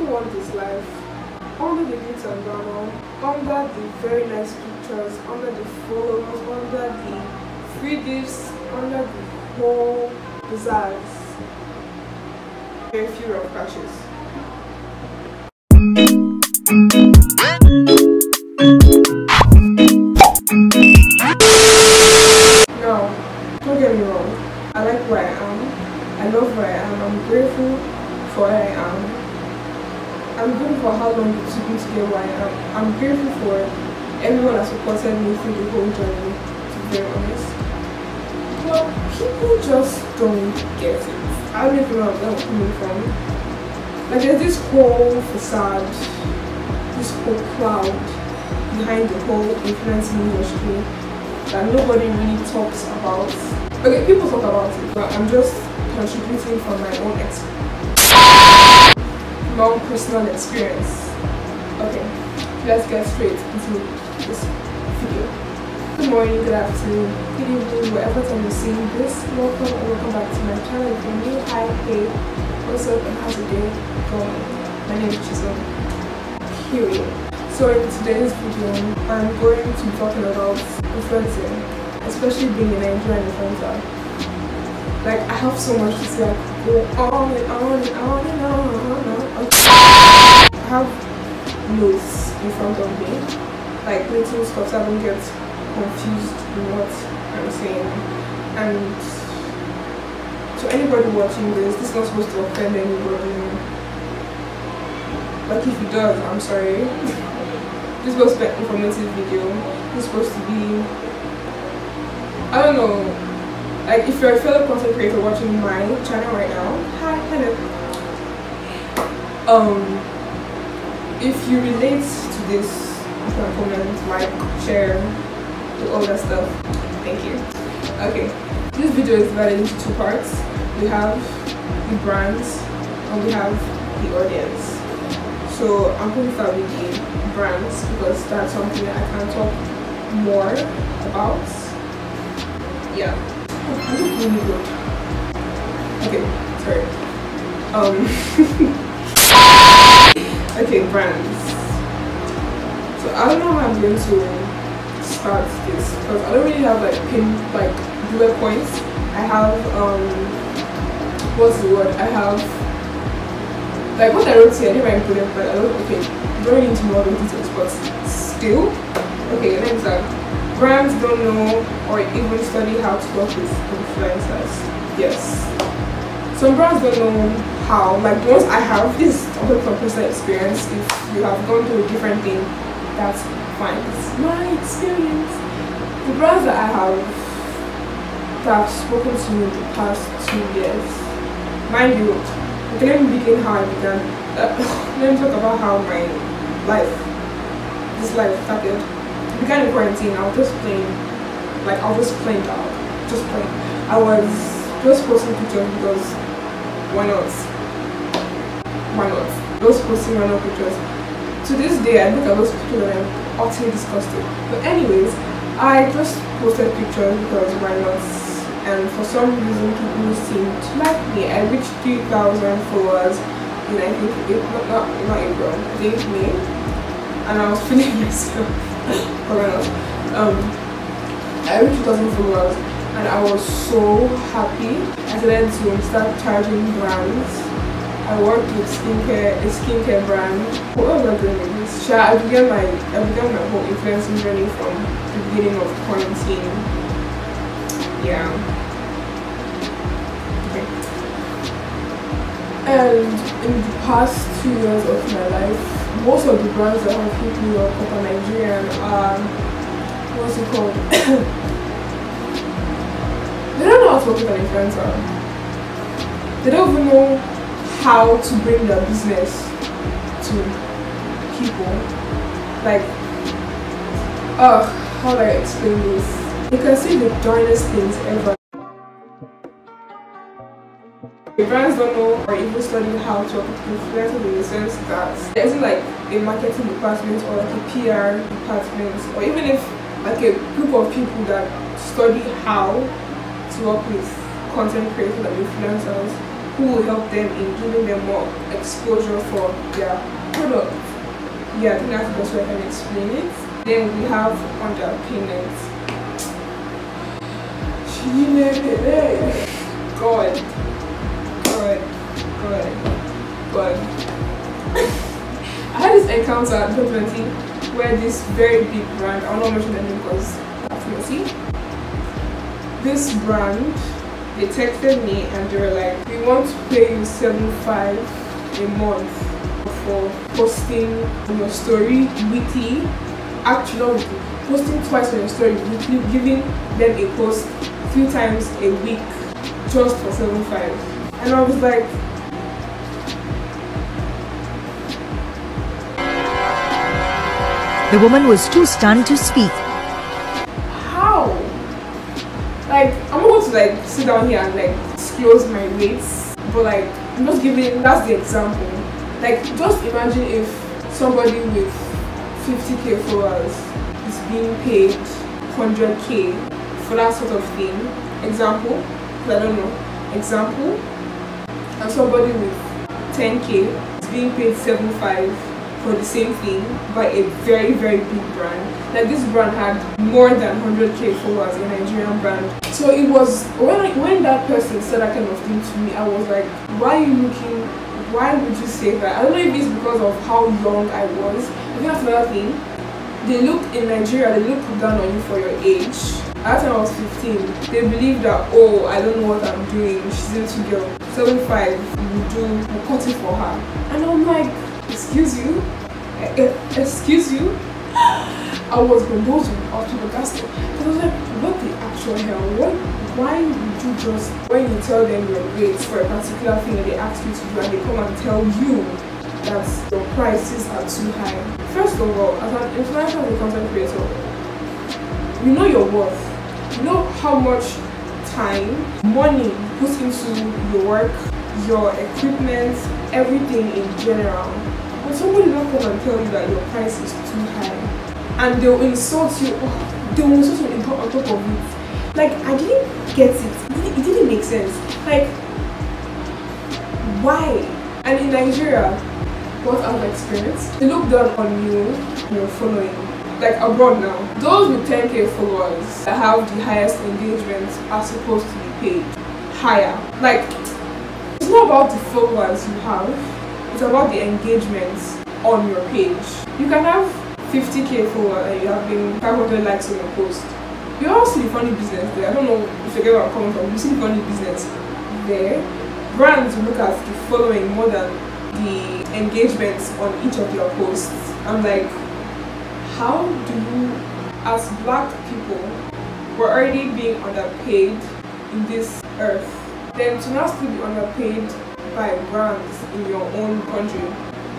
people want is life. Under the glitz and glamour, under the very nice pictures, under the followers, under the free gifts, under the whole desires. Very few rough crashes. Now, don't get me wrong, I like where I am, I love where I am, I'm grateful for where I am. I'm grateful for how long it took me to get where I am. I'm grateful for everyone that supported me through the whole journey, to be very honest. But people just don't get it. I don't even know where I'm coming from. Like, there's this whole facade, this whole cloud behind the whole influencing industry that nobody really talks about. Okay, people talk about it, but I'm just contributing from my own long personal experience. Okay, let's get straight into this video. Good morning, good afternoon, good evening, whatever time you're seeing this. Welcome and welcome back to my channel. If you're new, hi, hey, what's up and how's the day going? My name is Chisom. Period. So in today's video, I'm going to be talking about influencing, especially being a Nigerian influencer. Like, I have so much to say. I could go on and on and on and on. I have notes in front of me, like little stuff, so I don't get confused in what I'm saying. And to anybody watching this is not supposed to offend anybody. Like, if it does, I'm sorry. This was an informative video. This is supposed to be, I don't know. Like, if you're a fellow content creator watching my channel right now, hi, hello. If you relate to this, you can comment, like, share, do all that stuff. Thank you. Okay, this video is divided into two parts. We have the brands and we have the audience. So I'm going to start with the brands because that's something that I can talk more about. Yeah. I look really good. Okay, sorry. Okay, brands. So I don't know how I'm going to start this because I don't really have like bullet points. I have what I wrote here, I didn't write bullet, but I don't going into more details, but still. Okay, let me start. Brands don't know or even study how to work with influencers. Yes. Some brands don't know how. Like, the ones I have, this is from personal experience. If you have gone through a different thing, that's fine. It's my experience. The brands that I have that I've spoken to in the past 2 years. Mind you, okay, let me begin how I began. Let me talk about how my life, this life started. We kind of quarantine, I was just playing, like, I was just playing out, just playing. I was just posting pictures because why not? Why not? Just posting random pictures. To this day, I look at those pictures and I'm utterly disgusted. But anyways, I just posted pictures because why not? And for some reason, people seemed to like me. I reached 3,000 followers in, I think, not April, I think May. And I was feeling myself. I reached 2,000 followers and I was so happy. I started to start charging brands. I worked with a skincare brand. What was I doing with this? I began my whole influencing journey from the beginning of quarantine. Yeah. Okay. And in the past 2 years of my life, most of the brands that have hit me up for Nigerian are, what's it called? They don't know how to work with an influencer. They don't even know how to bring their business to people. Like, how do I explain this? You can see the darnest things ever. The brands don't know or even study how to work with influencers in the sense that there isn't like a marketing department or like a PR department, or even if like a group of people that study how to work with content creators and influencers. who will help them in giving them more exposure for their product. Yeah, I think that's the best way I can explain it. Then we have underpayments. God. I had this encounter at Definitely where this very big brand, I'll not mention the name because Definitely, this brand, they texted me and they were like, we want to pay you $75 a month for posting on your story weekly. Actually, posting twice on your story weekly, giving them a post 3 times a week just for $75. And I was like, the woman was too stunned to speak. How? Like, I'm not going to like sit down here and like disclose my rates, but like I'm just giving, that's the example. Like, just imagine if somebody with 50k followers is being paid 100k for that sort of thing. Example, I don't know. Example, and somebody with 10k is being paid 75 for the same thing by a very, very big brand. Like, this brand had more than 100k followers, a Nigerian brand. So it was when that person said that kind of thing to me, I was like, why are you looking? Why would you say that? I don't know if it's because of how young I was. I think that's another thing. They look in Nigeria, they look down on you for your age. At the time I was 15, they believe that, oh, I don't know what I'm doing. She's a little girl, 75. We'll cut it for her. And I'm like, excuse you. I was bamboozled up to the gas station. I was like, what the actual hell? Why would you just, when you tell them your rates for a particular thing that they ask you to do, and they come and tell you that your prices are too high? First of all, as an international content creator, you know your worth. You know how much time, money you put into your work, your equipment, everything in general. But somebody will come and tell you that your price is too high, and they'll insult you. Oh, they will insult you on top of it. Like, I didn't get it. It didn't make sense. Like, why? And in Nigeria, what I've experienced, they look down on you and your following. Like, abroad now, those with 10k followers that have the highest engagements are supposed to be paid higher. Like, it's not about the followers you have. It's about the engagements on your page. You can have 50k followers and you have been 500 likes on your post. You also see the funny business there. I don't know if you get where I'm coming from. You see the funny business there. Brands look at the following more than the engagements on each of your posts. I'm like, how do you, as black people, we're already being underpaid in this earth, then to not still be underpaid by brands in your own country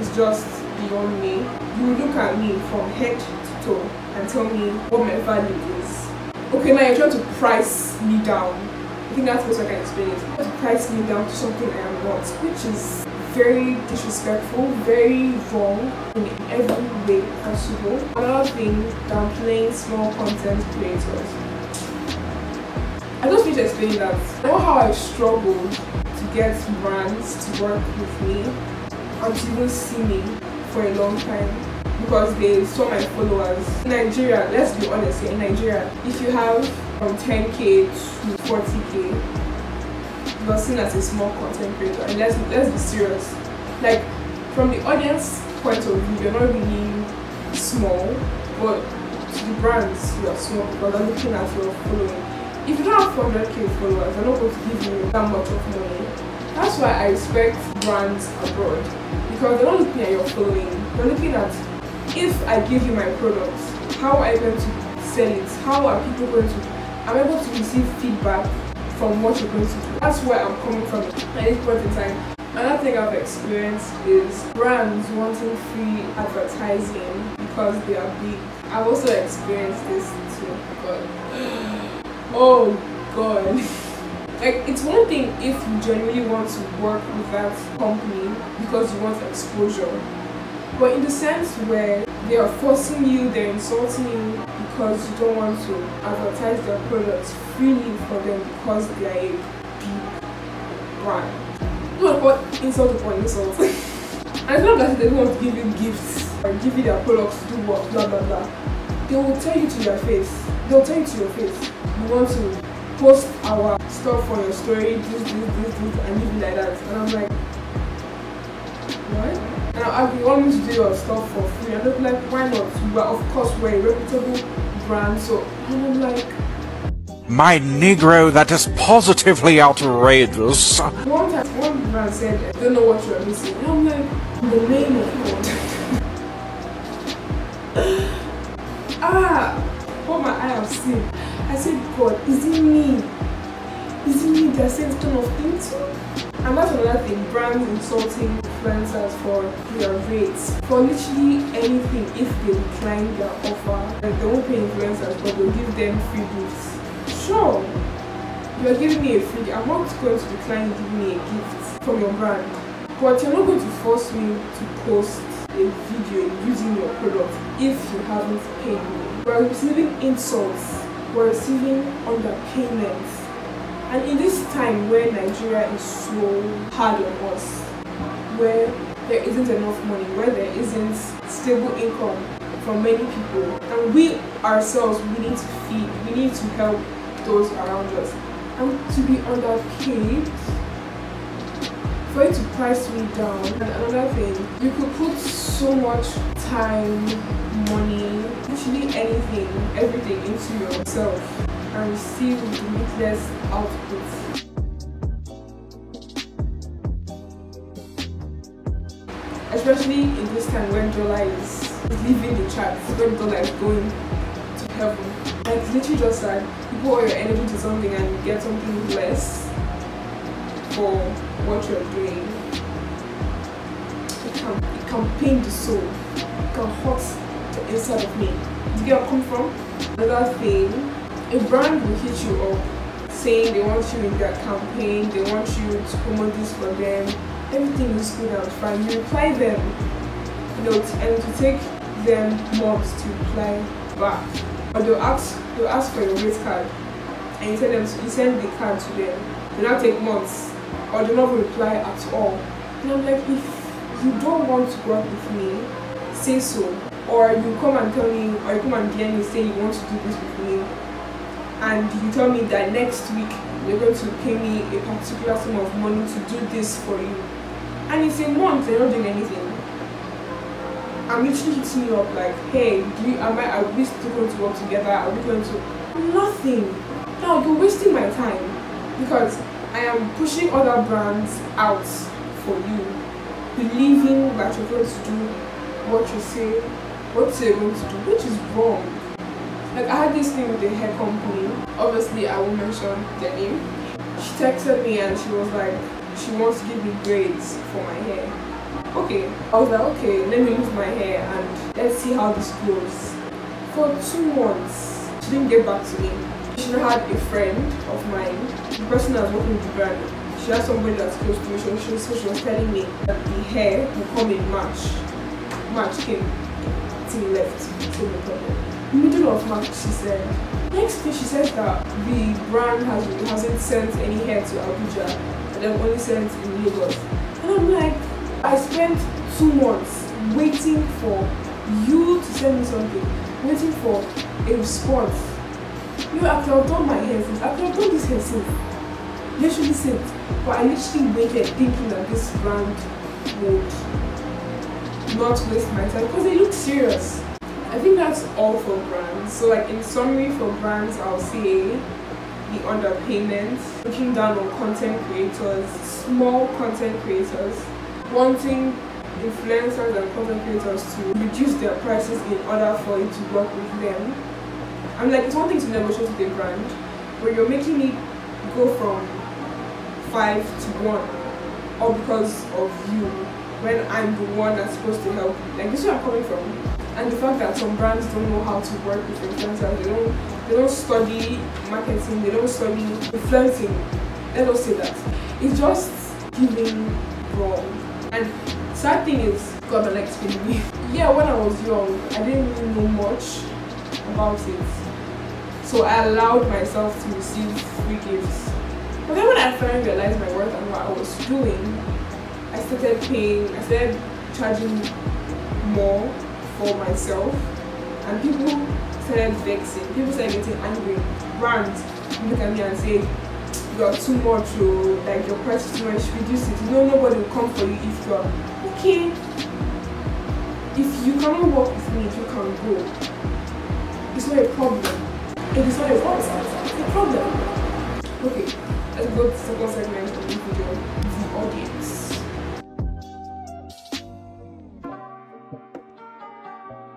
is just beyond me. You look at me from head to toe and tell me what my value is. Okay, now you're trying to price me down. I think that's what I can explain it. You're trying to price me down to something I am not, which is very disrespectful, very wrong in every way possible. Another thing, downplaying small content creators. I just need to explain that. I know how I struggled to get brands to work with me and to even see me for a long time because they saw my followers. In Nigeria, let's be honest here, in Nigeria, if you have from 10k to 40k, you are seen as a small content creator. And let's be serious. Like, from the audience point of view, you're not really small, but to the brands, you are small because they're looking at your following. If you don't have 400k followers, they're not going to give you that much of money. That's why I respect brands abroad, because they're not looking at your following. They're looking at, if I give you my products, how are you going to sell it? How are people going to, I'm able to receive feedback from what you're going to do. That's where I'm coming from at this point in time. Another thing I've experienced is brands wanting free advertising because they are big. I've also experienced this too, but oh God. Like, it's one thing if you genuinely want to work with that company because you want exposure, but in the sense where they are forcing you, they're insulting you because you don't want to advertise their products freely for them because they are a big brand. pour insult upon insult. And it's not that they don't want to give you gifts or give you their products to do what, blah blah blah. They will tell you to your face. They'll tell you to your face. We want to post our stuff on your story, this, and even like that. And I'm like, what? And I've been wanting to do your stuff for free. And I'm like, why not? Well, of course, we're a reputable brand, so. And I'm like, my Negro, that is positively outrageous. One man said, I don't know what you're missing. And I'm like, in the name of God. What my eye have seen. I said, God, is it me? Is it me that says ton of things? And that's another thing, brands insulting influencers for their rates. For literally anything, if they decline their offer, like they won't pay influencers, but they'll give them free gifts. Sure, you're giving me a free. I'm not going to decline giving me a gift from your brand, but you're not going to force me to post a video using your product if you haven't paid me. We're receiving insults, we're receiving underpayments, and in this time where Nigeria is so hard on us, where there isn't enough money, where there isn't stable income for many people, and we ourselves, we need to feed, we need to help those around us, and to be underpaid for it to price me down. And another thing, you could put so much time, money, literally anything, everything into yourself and receive limitless outputs. Especially in this time when dollar is leaving the charts, when dollar is going to heaven. It's literally just that you put all your energy to something and you get something less for what you're doing. It can pain the soul. It can hurt the inside of me. Do you get where I come from? Another thing, a brand will hit you up saying they want you in their campaign, they want you to promote this for them, everything is good and fine. You reply them, you know, and it will take them months to reply back. Or they'll ask for your rate card, and you tell them you send the card to them. They now take months, or they'll not reply at all. And I'm like, if you don't want to work with me, say so. Or you come and tell me, or you come and DM me saying you want to do this with me, and you tell me that next week you're going to pay me a particular sum of money to do this for you, and it's a month they're not doing anything. I'm literally hitting you up like, hey, are we still going to work together? Are we going to nothing? No, you're wasting my time because I am pushing other brands out for you, believing that you're going to do what you say, what you're going to do, which is wrong. Like I had this thing with the hair company. Obviously, I won't mention their name. She texted me and she was like, she wants to give me braids for my hair. Okay, I was like, okay, let me lose my hair and let's see how this goes. For 2 months, she didn't get back to me. She had a friend of mine, the person that was working with the brand, she had somebody that's close to me, so she was telling me that the hair will come in March. March came, thing left, so no problem. Middle of March, she said. Next thing, she said that the brand hasn't sent any hair to Abuja, and they've only sent in Lagos. And I'm like, I spent 2 months waiting for you to send me something, waiting for a response. You after I've done my hair since, after I've done this hair since, literally since, but I literally waited thinking that this brand would not waste my time because they look serious. I think that's all for brands. So like in summary for brands, I'll say the underpayment, looking down on content creators, small content creators, wanting influencers and content creators to reduce their prices in order for you to work with them. I'm like, it's one thing to negotiate with a brand, but you're making me go from 5 to 1, all because of you, when I'm the one that's supposed to help you. Like, this is where I'm coming from. And the fact that some brands don't know how to work with influencers, they don't study marketing, they don't study influencing. Let us say that. It's just giving wrong. And sad thing is, God, the next thing. Yeah, when I was young, I didn't really know much about it. So I allowed myself to receive free gifts. But then when I finally realized my worth and what I was doing, I started charging more for myself, and people started vexing, people started getting angry, rant, look at me and say, you are too much, like your price is too much, reduce it, you know nobody will come for you if you are okay. If you cannot work with me, you can go. It's not a problem. It is not a problem. It's a problem. Okay, let's go to the second segment of the video, the audience.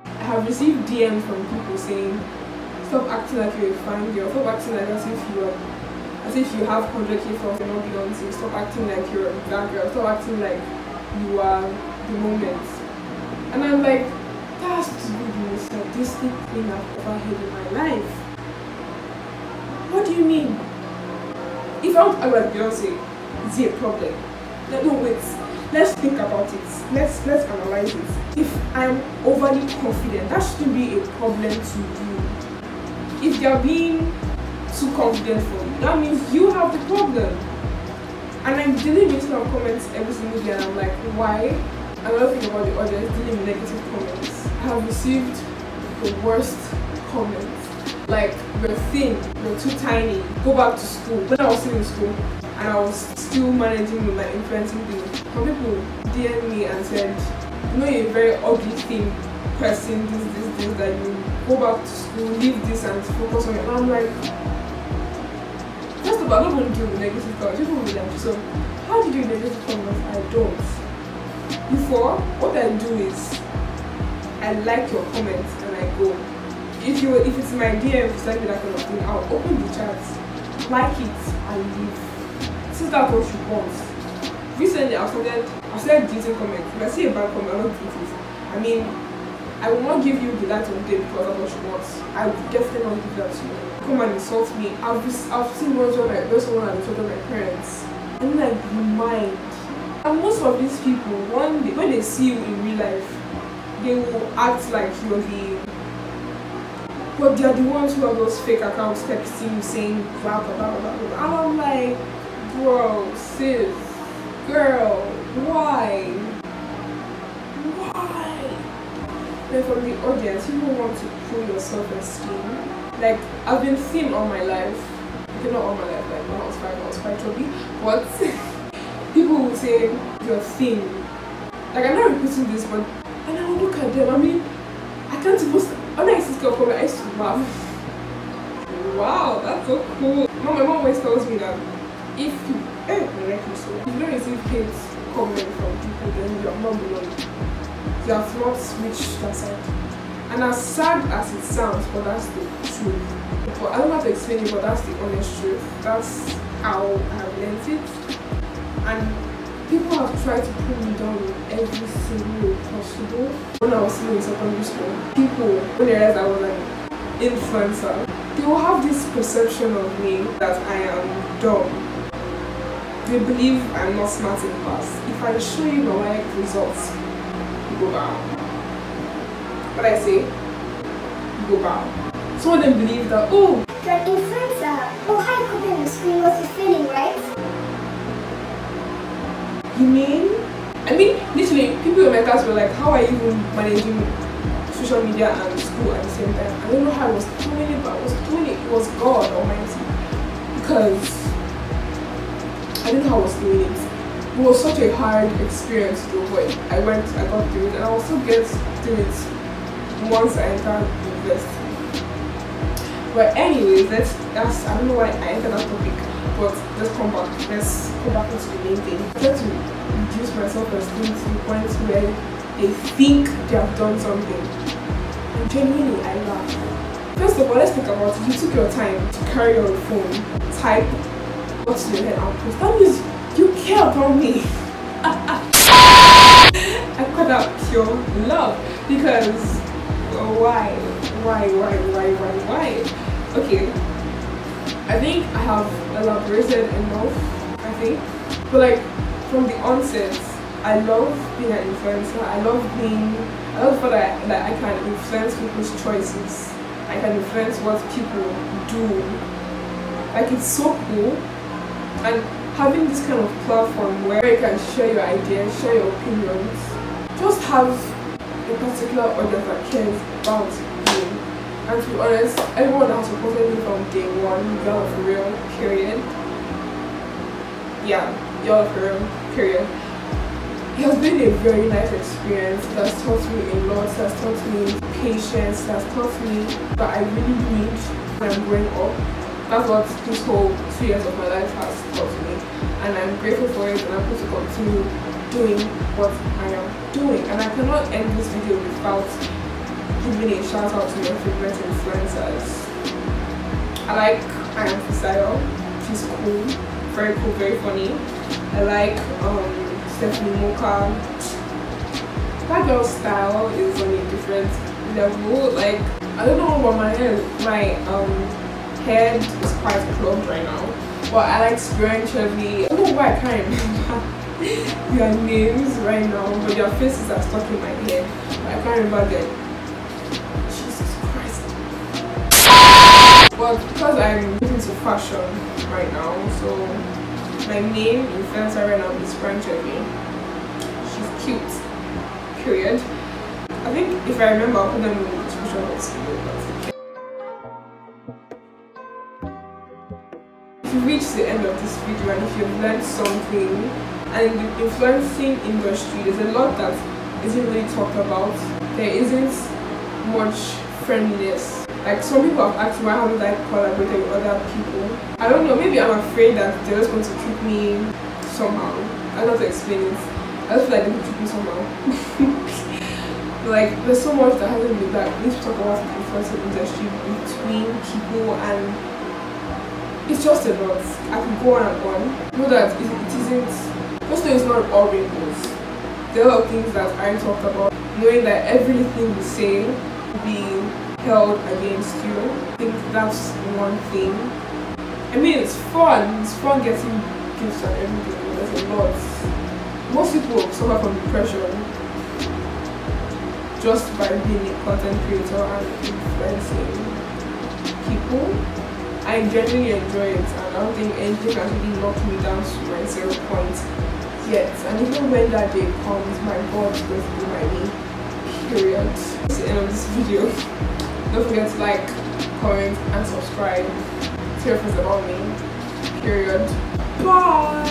I have received DMs from people saying, stop acting like you're a fine girl, stop acting like as if you have 100K followers and not Beyonce, stop acting like you're a black girl, stop acting like you are the moment. And I'm like, that's the most sadistic thing I've ever heard in my life. What do you mean? If I want about Beyonce, is it a problem? No, wait. Let's think about it. Let's analyze it. If I'm overly confident, that shouldn't be a problem to you. If they're being too confident for you, that means you have the problem. And I'm dealing with some comments every single day, and I'm like, why? Another thing about the audience, dealing with negative comments. I have received the worst comments. Like, you're thin, you're too tiny, go back to school. When I was still in school and I was still managing with my influencing thing, some people DM'd me and said, you know, you're a very ugly thin person, this, that you go back to school, leave this and focus on it. And I'm like, first of all, I don't want to deal with negative comments. People will be like, so how do you do negative comments? I don't. Before, what I do is I like your comments and I go. If it's my DM, if you send me that kind of thing, I'll open the chat, like it, and leave. Since that's what you want. Recently, I started deleting comments. If I see a bad comment, I'll not delete it. I mean, I will not give you the light of day because that's what you want. I will definitely not give that to you. Come and insult me. I've seen ones where someone has insulted my parents. I'm like, you mind. And most of these people, when they see you in real life, they will act like you're the... But they're the ones who have those fake accounts texting you saying blah, blah, blah, blah, blah. And I'm like, bro, sis, girl, why? Why? Like, from the audience, you don't want to pull your self-esteem. Like, I've been thin all my life. Okay, not all my life, like when I was quite chubby. But... people will say, you're thin. Like, I'm not repeating this, but... And I will look at them, I mean... I can't suppose... When I used to go I used to laugh. Wow, that's so cool. My mom always tells me that... If you... If you don't receive hate comment from people, then your mom will not... You have not reached that side. And as sad as it sounds, but that's the truth. But I don't know how to explain it, but that's the honest truth. That's how I've learned it. And people have tried to pull me down in every single way possible. When I was still in secondary school, people, when they realized I was an influencer, they will have this perception of me that I am dumb. They believe I'm not smart in class. If I show you my work results, you go bow. What I say, you go bow. Some of them believe that, oh, you're an influencer. Oh, how you copy on the screen? What you're feeling, right? You mean? I mean, literally, people in my class were like, how are you even managing social media and school at the same time? I don't know how I was doing it, but I was doing it. It was God Almighty. Because I didn't know how I was doing it. It was such a hard experience though, but I got through it, and I also get through it once I entered university. But anyways, that's I don't know why I entered that topic. But let's come back into the main thing. I try to reduce myself as things to the point where they think they have done something. And genuinely, I laugh. First of all, let's think about it. You took your time to carry your phone, type what's in your head and post. That means you care about me. I call that pure love. Because why? Okay. I think I have elaborated enough, I think. But like, from the onset, I love being an influencer. I love the fact that I can influence people's choices. I can influence what people do. Like, it's so cool. And having this kind of platform where you can share your ideas, share your opinions, just have a particular audience that cares about you. And to be honest, everyone has supported me from day one, y'all for real, period. Yeah, y'all for real, period. It has been a very nice experience that's taught me a lot, that's taught me patience, that's taught me that I really need when I'm growing up. That's what this whole 2 years of my life has taught me, and I'm grateful for it, and I'm going to continue doing what I am doing. And I cannot end this video without giving a shout out to your favorite influencers. I am Fisaya. She's cool, very cool, very funny. I like Stephanie Mocha. That girl's style is on a different level. Like, I don't know about my hair. My head is quite clogged right now, but I like Frenchelby. I don't know why I can't remember their names right now, but their faces are stuck in my head. I can't remember them. Jesus Christ. But because I'm into fashion right now, so my main influencer right now is Frenchelby. She's cute, period. I think if I remember, I'll put them in the description box below. If you reach the end of this video and if you've learned something, and in the influencing industry there's a lot that isn't really talked about. There isn't much friendliness. Like, some people have asked why haven't I collaborated with other people. I don't know, maybe I'm afraid that they're just going to treat me somehow. I don't know how to explain it. I just feel like they will treat me somehow. Like, there's so much that hasn't been that we need to talk about the influencing industry between people, and it's just a lot. I can go on and on. Know that it isn't, just know it's not all rainbows. There are things that I talked about, knowing that everything you say will be held against you. I think that's one thing. I mean, it's fun getting gifts and everything, there's a lot. Most people suffer from depression just by being a content creator and influencing people. I genuinely enjoy it, and I don't think anything has really knocked me down to my 0 point yet. And even when that day comes, my God is going to be my knee, period. That's the end of this video. Don't forget to like, comment, and subscribe. Tell your friends about me, period. Bye!